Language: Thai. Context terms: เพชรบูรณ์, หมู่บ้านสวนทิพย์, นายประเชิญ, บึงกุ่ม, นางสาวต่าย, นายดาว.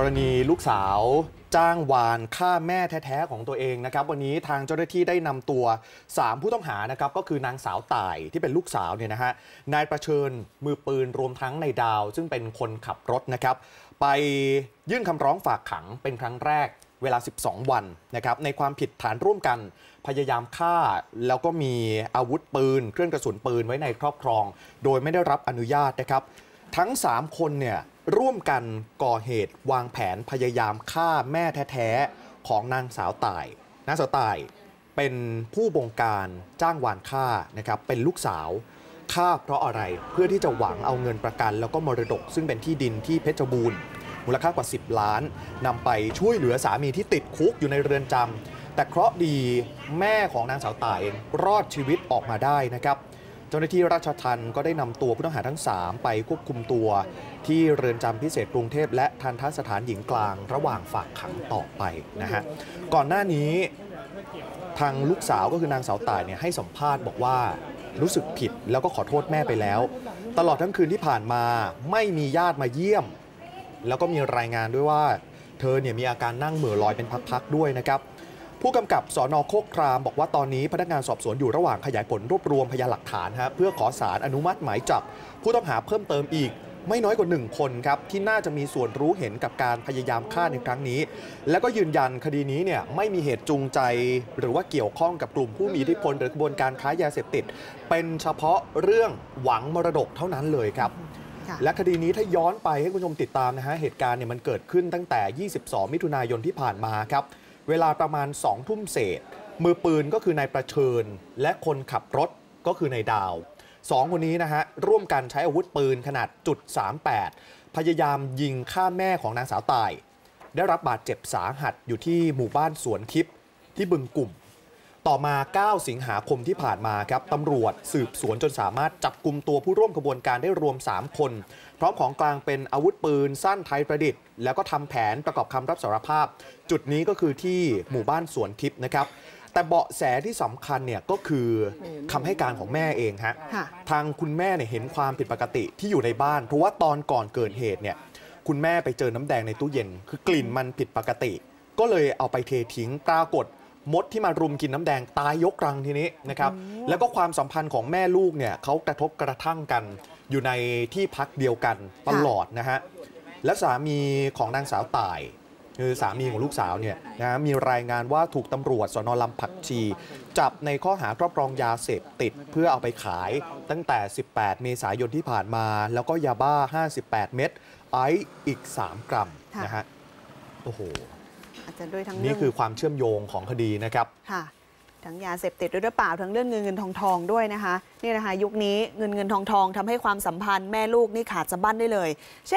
กรณีลูกสาวจ้างวานฆ่าแม่แท้ๆของตัวเองนะครับวันนี้ทางเจ้าหน้าที่ได้นำตัว3ผู้ต้องหานะครับก็คือนางสาวต่ายที่เป็นลูกสาวเนี่ยนะฮะนายประเชิญมือปืนรวมทั้งนายดาวซึ่งเป็นคนขับรถนะครับไปยื่นคำร้องฝากขังเป็นครั้งแรกเวลา12วันนะครับในความผิดฐานร่วมกันพยายามฆ่าแล้วก็มีอาวุธปืนเครื่องกระสุนปืนไว้ในครอบครองโดยไม่ได้รับอนุญาตนะครับทั้ง3คนเนี่ยร่วมกันก่อเหตุวางแผนพยายามฆ่าแม่แท้ๆของนางสาวต่ายนางสาวต่ายเป็นผู้บงการจ้างวานฆ่านะครับเป็นลูกสาวฆ่าเพราะอะไรเพื่อที่จะหวังเอาเงินประกันแล้วก็มรดกซึ่งเป็นที่ดินที่เพชรบูรณ์มูลค่ากว่า10ล้านนำไปช่วยเหลือสามีที่ติดคุกอยู่ในเรือนจำแต่เคราะห์ดีแม่ของนางสาวต่ายรอดชีวิตออกมาได้นะครับเจ้าหน้าที่ราชทัณฑ์ก็ได้นำตัวผู้ต้องหาทั้ง3ไปควบคุมตัวที่เรือนจำพิเศษกรุงเทพและทัณฑสถานหญิงกลางระหว่างฝากขังต่อไปนะฮะก่อนหน้านี้ทางลูกสาวก็คือนางสาวต่ายเนี่ยให้สัมภาษณ์บอกว่ารู้สึกผิดแล้วก็ขอโทษแม่ไปแล้วตลอดทั้งคืนที่ผ่านมาไม่มีญาติมาเยี่ยมแล้วก็มีรายงานด้วยว่าเธอเนี่ยมีอาการนั่งเหม่อลอยเป็นพักๆด้วยนะครับผู้กำกับสน.โคกครามบอกว่าตอนนี้พนักงานสอบสวนอยู่ระหว่างขยายผลรวบรวมพยานหลักฐานฮะเพื่อขอสารอนุมัติหมายจับผู้ต้องหาเพิ่มเติมอีกไม่น้อยกว่า1คนครับที่น่าจะมีส่วนรู้เห็นกับการพยายามฆ่าในครั้งนี้และก็ยืนยันคดีนี้เนี่ยไม่มีเหตุจูงใจหรือว่าเกี่ยวข้องกับกลุ่มผู้มีอิทธิพลหรือกระบวนการค้ายาเสพติดเป็นเฉพาะเรื่องหวังมรดกเท่านั้นเลยครับและคดีนี้ถ้าย้อนไปให้คุณผู้ชมติดตามนะฮะเหตุการณ์เนี่ยมันเกิดขึ้นตั้งแต่22มิถุนายนที่ผ่านมาครับเวลาประมาณ20 ทุ่มเศษมือปืนก็คือนายประเชิญและคนขับรถก็คือนายดาว2คนนี้นะฮะร่วมกันใช้อาวุธปืนขนาด.38พยายามยิงฆ่าแม่ของนางสาวต่ายได้รับบาดเจ็บสาหัสอยู่ที่หมู่บ้านสวนทิพย์ที่บึงกุ่มต่อมา9สิงหาคมที่ผ่านมาครับตำรวจสืบสวนจนสามารถจับกุมตัวผู้ร่วมขบวนการได้รวม3คนพร้อมของกลางเป็นอาวุธปืนสั้นไทยประดิษฐ์แล้วก็ทำแผนประกอบคำรับสารภาพจุดนี้ก็คือที่หมู่บ้านสวนทิพย์นะครับแต่เบาะแสที่สำคัญเนี่ยก็คือคำให้การของแม่เองฮะทางคุณแม่เนี่ยเห็นความผิดปกติที่อยู่ในบ้านเพราะว่าตอนก่อนเกิดเหตุเนี่ยคุณแม่ไปเจอน้ำแดงในตู้เย็นคือกลิ่นมันผิดปกติก็เลยเอาไปเททิ้งปรากฏมดที่มารุมกินน้ำแดงตายยกรังทีนี้นะครับแล้วก็ความสัมพันธ์ของแม่ลูกเนี่ยเขากระทบกระทั่งกันอยู่ในที่พักเดียวกันตลอดนะฮะและสามีของนางสาวต่ายคือสามีของลูกสาวเนี่ยนะมีรายงานว่าถูกตำรวจสน.ลำผักชีจับในข้อหาครอบครองยาเสพติดเพื่อเอาไปขายตั้งแต่18เมษายนที่ผ่านมาแล้วก็ยาบ้า58เม็ดไอซ์อีก3กรัมนะฮะโอ้โหนี่คือความเชื่อมโยงของคดีนะครับค่ะทั้งยาเสพติดด้วยหรือเปล่าทั้งเรื่องเงินทองด้วยนะคะนี่นะคะยุคนี้เงินทองทำให้ความสัมพันธ์แม่ลูกนี่ขาดสะบั้นได้เลยเช่น